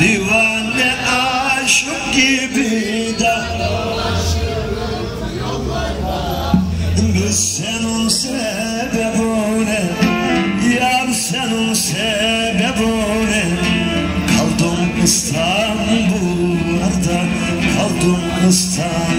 Divane aşık gibi de kız senin sebebine, yar senin sebebine. Kaldım İstanbul'da, kaldım İstanbul'da.